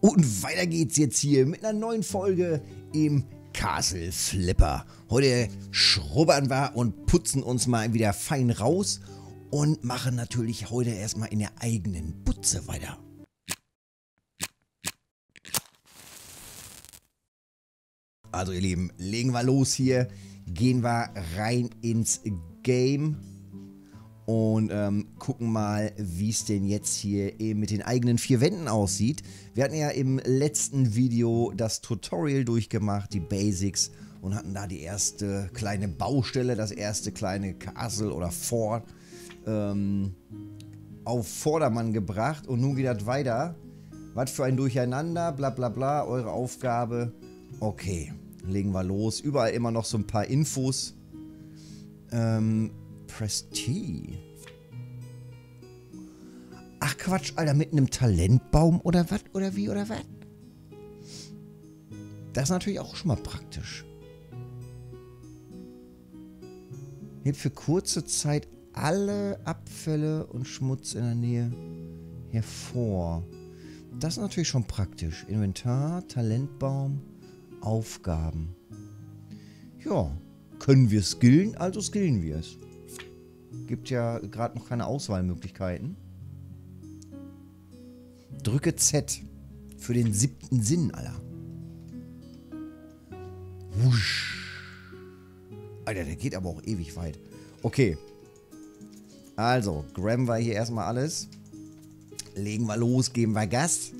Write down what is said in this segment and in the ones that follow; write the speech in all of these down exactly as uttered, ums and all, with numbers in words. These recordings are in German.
Und weiter geht's jetzt hier mit einer neuen Folge im Castle Flipper. Heute schrubbern wir und putzen uns mal wieder fein raus und machen natürlich heute erstmal in der eigenen Putze weiter. Also ihr Lieben, legen wir los hier, gehen wir rein ins Game und ähm, gucken mal, wie es denn jetzt hier eben mit den eigenen vier Wänden aussieht. Wir hatten ja im letzten Video das Tutorial durchgemacht, die Basics, und hatten da die erste kleine Baustelle, das erste kleine Castle oder Fort ähm, auf Vordermann gebracht. Und nun geht das weiter. Was für ein Durcheinander, bla bla bla, eure Aufgabe. Okay, legen wir los. Überall immer noch so ein paar Infos. Ähm... Press T. Ach Quatsch, Alter, mit einem Talentbaum oder was? Oder wie? Oder was? Das ist natürlich auch schon mal praktisch. Hebt für kurze Zeit alle Abfälle und Schmutz in der Nähe hervor. Das ist natürlich schon praktisch. Inventar, Talentbaum, Aufgaben. Ja, können wir skillen, also skillen wir es. Gibt ja gerade noch keine Auswahlmöglichkeiten. Drücke Z für den siebten Sinn, Alter. Wusch. Alter, der geht aber auch ewig weit. Okay. Also, graben wir hier erstmal alles. Legen wir los, geben wir Gas.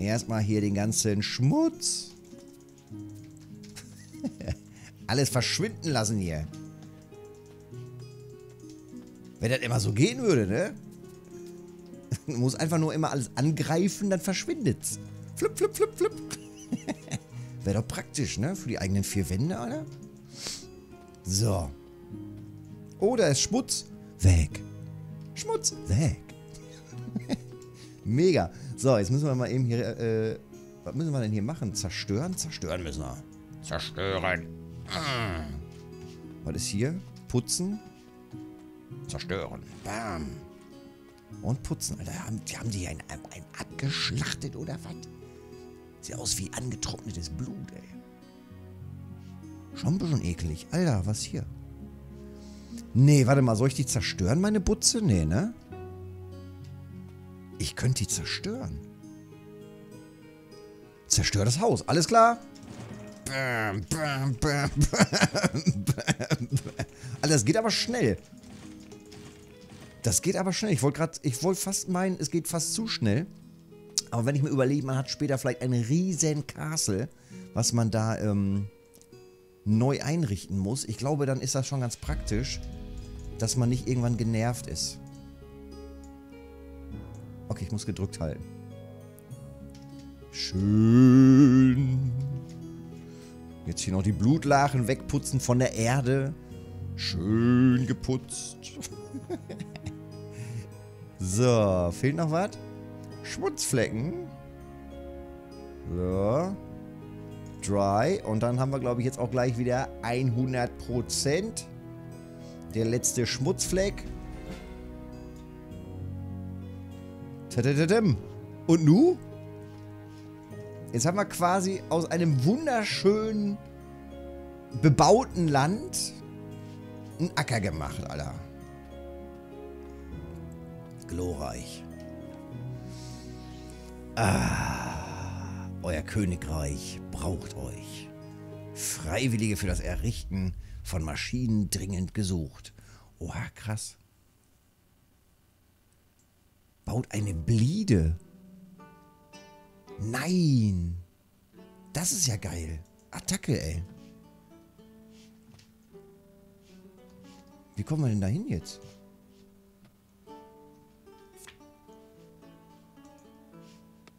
Erstmal hier den ganzen Schmutz. Alles verschwinden lassen hier. Wenn das immer so gehen würde, ne? Du musst einfach nur immer alles angreifen, dann verschwindet's. Flip, flip, flip, flip. Wäre doch praktisch, ne? Für die eigenen vier Wände, oder? So. Oh, da ist Schmutz. Weg. Schmutz. Weg. Mega. So, jetzt müssen wir mal eben hier, äh, was müssen wir denn hier machen? Zerstören? Zerstören müssen wir. Zerstören. Was ist hier? Putzen. Zerstören. Bam. Und putzen. Alter, haben, haben die einen, einen abgeschlachtet oder was? Sieht aus wie angetrocknetes Blut, ey. Schon ein bisschen eklig. Alter, was hier? Nee, warte mal. Soll ich die zerstören, meine Butze? Nee, ne? Ich könnte die zerstören. Zerstör das Haus. Alles klar? Bam, bam, bam, bam, bam. Alter, das geht aber schnell. Das geht aber schnell. Ich wollte gerade, ich wollte fast meinen, es geht fast zu schnell. Aber wenn ich mir überlege, man hat später vielleicht ein riesen Castle, was man da ähm, neu einrichten muss. Ich glaube, dann ist das schon ganz praktisch, dass man nicht irgendwann genervt ist. Okay, ich muss gedrückt halten. Schön. Jetzt hier noch die Blutlachen wegputzen von der Erde. Schön geputzt. So, fehlt noch was? Schmutzflecken. So. Dry. Und dann haben wir, glaube ich, jetzt auch gleich wieder hundert Prozent. Der letzte Schmutzfleck. Tadadadam. Und nu? Jetzt haben wir quasi aus einem wunderschönen, bebauten Land einen Acker gemacht, Alter. Glorreich. Ah, euer Königreich braucht euch. Freiwillige für das Errichten von Maschinen dringend gesucht. Oha, krass. Baut eine Bliede. Nein. Das ist ja geil. Attacke, ey. Wie kommen wir denn da hin jetzt?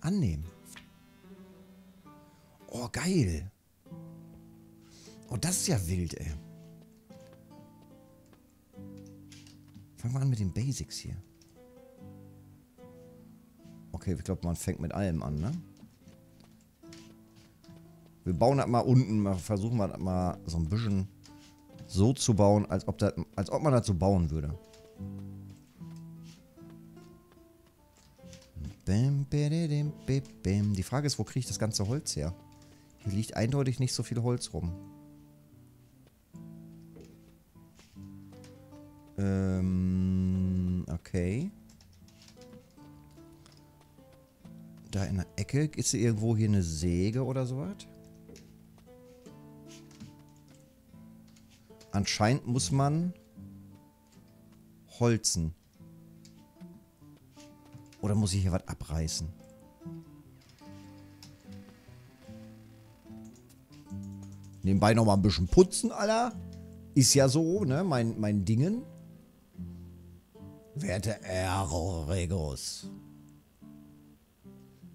Annehmen. Oh, geil. Oh, das ist ja wild, ey. Fangen wir an mit den Basics hier. Okay, ich glaube, man fängt mit allem an, ne? Wir bauen das mal unten, mal versuchen wir das mal so ein bisschen so zu bauen, als ob, das, als ob man das so bauen würde. Die Frage ist, wo kriege ich das ganze Holz her? Hier liegt eindeutig nicht so viel Holz rum. Ähm, okay. Da in der Ecke, ist hier irgendwo hier eine Säge oder sowas? Anscheinend muss man holzen. Oder muss ich hier was abreißen? Nebenbei nochmal ein bisschen putzen, Alter. Ist ja so, ne? Mein, mein Dingen. Werte Erregus.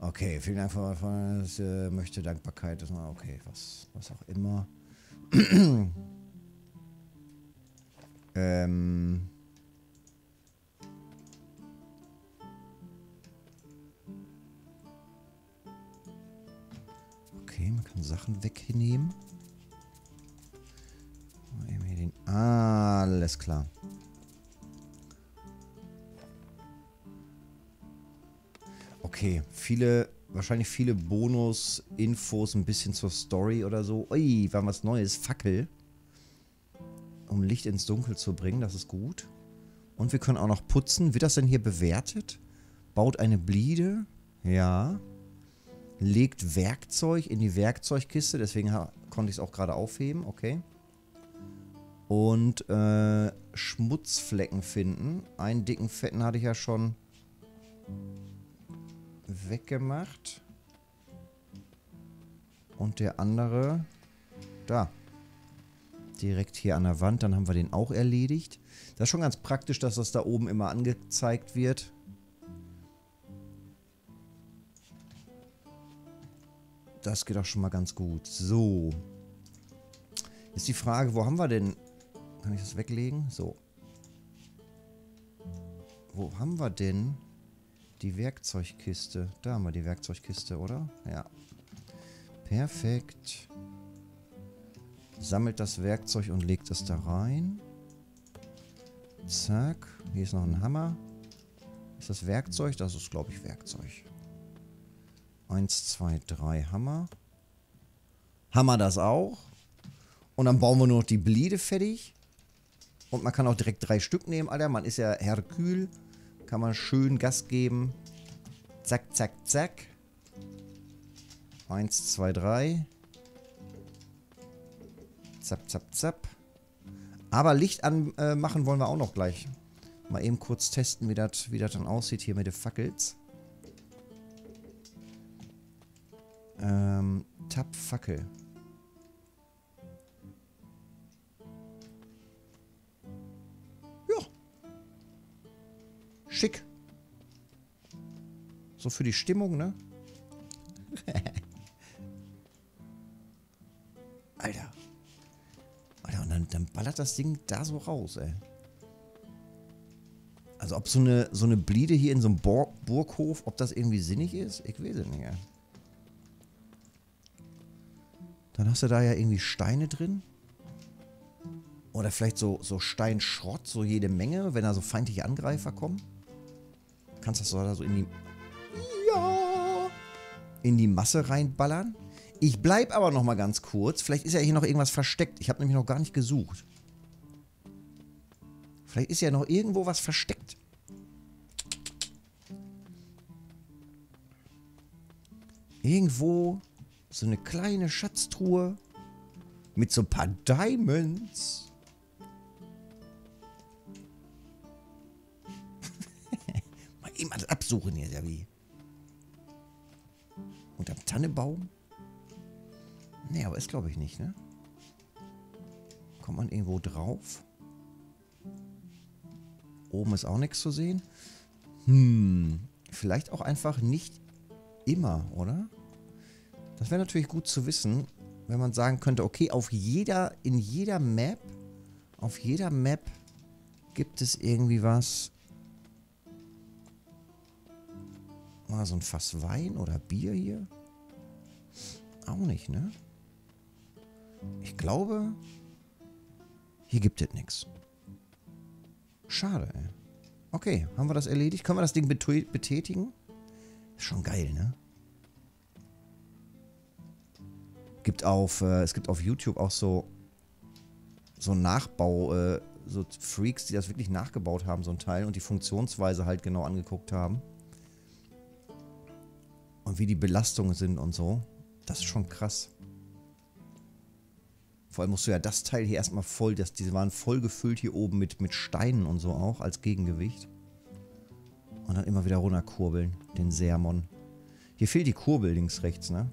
Okay, vielen Dank für meine äh, möchte Dankbarkeit. Das mal, okay, was, was auch immer. ähm. Okay, man kann Sachen wegnehmen. Alles klar. Okay, viele, wahrscheinlich viele Bonus-Infos, ein bisschen zur Story oder so. Ui, war was Neues, Fackel. Um Licht ins Dunkel zu bringen, das ist gut. Und wir können auch noch putzen. Wird das denn hier bewertet? Baut eine Bliede. Ja. Legt Werkzeug in die Werkzeugkiste, deswegen konnte ich es auch gerade aufheben, okay. Und äh, Schmutzflecken finden. Einen dicken Fetten hatte ich ja schon weggemacht. Und der andere da. Direkt hier an der Wand. Dann haben wir den auch erledigt. Das ist schon ganz praktisch, dass das da oben immer angezeigt wird. Das geht auch schon mal ganz gut. So. Ist die Frage, wo haben wir denn... Kann ich das weglegen? So. Wo haben wir denn die Werkzeugkiste? Da haben wir die Werkzeugkiste, oder? Ja. Perfekt. Sammelt das Werkzeug und legt es da rein. Zack. Hier ist noch ein Hammer. Ist das Werkzeug? Das ist, glaube ich, Werkzeug. Eins, zwei, drei Hammer. Hammer das auch. Und dann bauen wir nur noch die Bliede fertig. Und man kann auch direkt drei Stück nehmen, Alter. Man ist ja Herkül. Kann man schön Gas geben. Zack, zack, zack. Eins, zwei, drei. Zapp, zapp, zapp. Aber Licht anmachen äh, wollen wir auch noch gleich. Mal eben kurz testen, wie das wie das dann aussieht hier mit den Fackels. Ähm, Tab Fackel. Schick. So für die Stimmung, ne? Alter. Alter, und dann, dann ballert das Ding da so raus, ey. Also ob so eine, so eine Bliede hier in so einem Bur- Burghof, ob das irgendwie sinnig ist? Ich weiß es nicht, ey. Dann hast du da ja irgendwie Steine drin. Oder vielleicht so, so Steinschrott, so jede Menge, wenn da so feindliche Angreifer kommen. Kannst das so, da so in die, ja, in die Masse reinballern. Ich bleib aber noch mal ganz kurz. Vielleicht ist ja hier noch irgendwas versteckt. Ich habe nämlich noch gar nicht gesucht. Vielleicht ist ja noch irgendwo was versteckt. Irgendwo so eine kleine Schatztruhe mit so ein paar Diamonds. Eben alles absuchen hier, ja wie. Unterm Tannebaum? Nee, aber ist glaube ich nicht, ne? Kommt man irgendwo drauf? Oben ist auch nichts zu sehen. Hm, vielleicht auch einfach nicht immer, oder? Das wäre natürlich gut zu wissen, wenn man sagen könnte, okay, auf jeder, in jeder Map, auf jeder Map gibt es irgendwie was. Mal so ein Fass Wein oder Bier hier? Auch nicht, ne? Ich glaube, hier gibt es nichts. Schade, ey. Okay, haben wir das erledigt? Können wir das Ding betätigen? Ist schon geil, ne? Gibt auf, äh, es gibt auf YouTube auch so so Nachbau, äh, so Freaks, die das wirklich nachgebaut haben, so ein Teil, und die Funktionsweise halt genau angeguckt haben. Und wie die Belastungen sind und so. Das ist schon krass. Vor allem musst du ja das Teil hier erstmal voll, das, diese waren voll gefüllt hier oben mit, mit Steinen und so auch, als Gegengewicht. Und dann immer wieder runterkurbeln, den Sermon. Hier fehlt die Kurbel links, rechts, ne?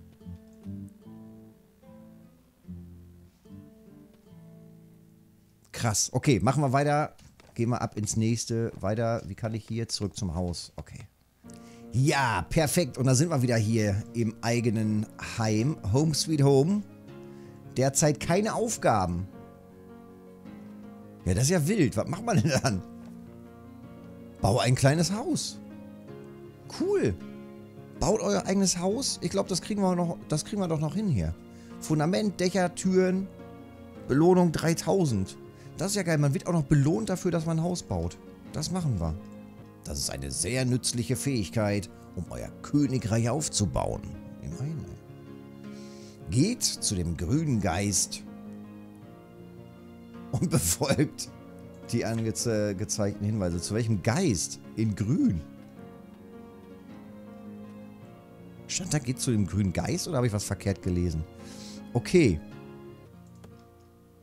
Krass. Okay, machen wir weiter. Gehen wir ab ins nächste. Weiter. Wie kann ich hier zurück zum Haus? Okay. Ja, perfekt. Und da sind wir wieder hier im eigenen Heim. Home Sweet Home. Derzeit keine Aufgaben. Ja, das ist ja wild. Was macht man denn dann? Bau ein kleines Haus. Cool. Baut euer eigenes Haus. Ich glaube, das kriegen wir noch, das kriegen wir doch noch hin hier. Fundament, Dächer, Türen. Belohnung dreitausend. Das ist ja geil, man wird auch noch belohnt dafür, dass man ein Haus baut. Das machen wir. Das ist eine sehr nützliche Fähigkeit, um euer Königreich aufzubauen. Immerhin. Geht zu dem grünen Geist und befolgt die angezeigten Hinweise. Zu welchem Geist? In grün. Stand da, geht zu dem grünen Geist, oder habe ich was verkehrt gelesen? Okay.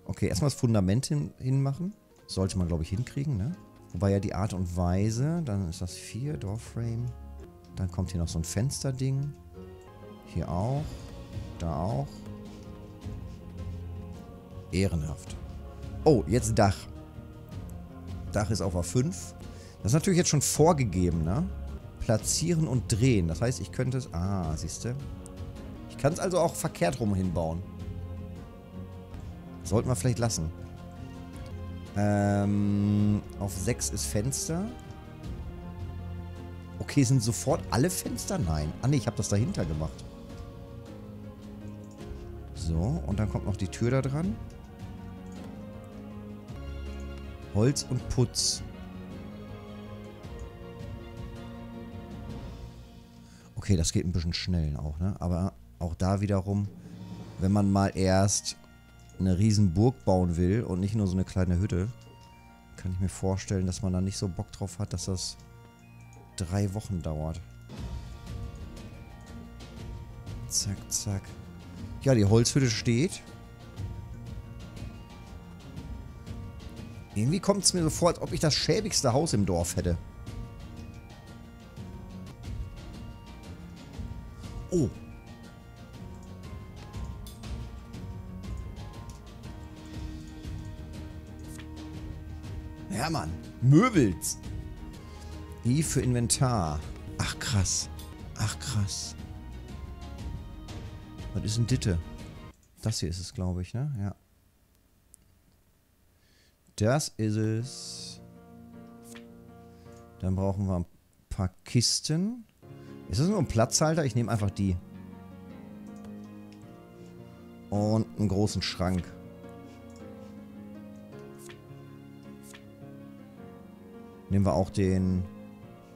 Okay, erstmal das Fundament hin, hinmachen. Sollte man, glaube ich, hinkriegen, ne? Wobei ja die Art und Weise, dann ist das vier, Doorframe. Dann kommt hier noch so ein Fensterding. Hier auch. Da auch. Ehrenhaft. Oh, jetzt Dach. Dach ist auf A fünf. Das ist natürlich jetzt schon vorgegeben, ne? Platzieren und drehen. Das heißt, ich könnte es... Ah, siehst du? Ich kann es also auch verkehrt rum hinbauen. Sollten wir vielleicht lassen. Ähm, auf sechs ist Fenster. Okay, sind sofort alle Fenster? Nein. Ah ne, ich habe das dahinter gemacht. So, und dann kommt noch die Tür da dran. Holz und Putz. Okay, das geht ein bisschen schnell auch, ne? Aber auch da wiederum, wenn man mal erst eine riesen Burg bauen will und nicht nur so eine kleine Hütte, kann ich mir vorstellen, dass man da nicht so Bock drauf hat, dass das drei Wochen dauert. Zack, zack. Ja, die Holzhütte steht. Irgendwie kommt es mir so vor, als ob ich das schäbigste Haus im Dorf hätte. Oh. Ja, Mann. Möbels. I für Inventar. Ach, krass. Ach, krass. Was ist denn Ditte? Das hier ist es, glaube ich, ne? Ja. Das ist es. Dann brauchen wir ein paar Kisten. Ist das nur ein Platzhalter? Ich nehme einfach die. Und einen großen Schrank. Nehmen wir auch den...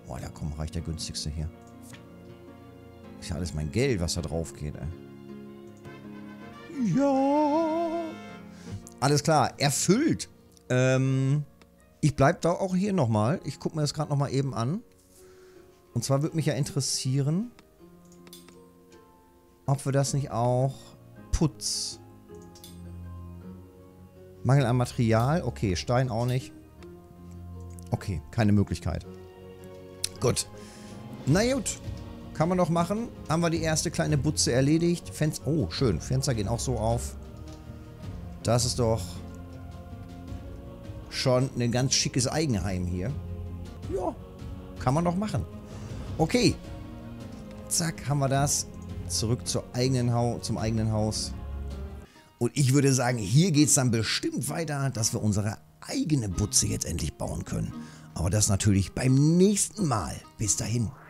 Boah, da komm, reicht der günstigste hier. Ist ja alles mein Geld, was da drauf geht, ey. Ja. Alles klar, erfüllt. Ähm, ich bleib da auch hier nochmal. Ich guck mir das gerade nochmal eben an. Und zwar würde mich ja interessieren, ob wir das nicht auch... Putz. Mangel an Material. Okay, Stein auch nicht. Okay, keine Möglichkeit. Gut. Na gut. Kann man noch machen. Haben wir die erste kleine Butze erledigt. Fenster. Oh, schön. Fenster gehen auch so auf. Das ist doch schon ein ganz schickes Eigenheim hier. Ja. Kann man noch machen. Okay. Zack, haben wir das. Zurück zur eigenen Hau- zum eigenen Haus. Und ich würde sagen, hier geht es dann bestimmt weiter, dass wir unsere eigene Butze jetzt endlich bauen können. Aber das natürlich beim nächsten Mal. Bis dahin.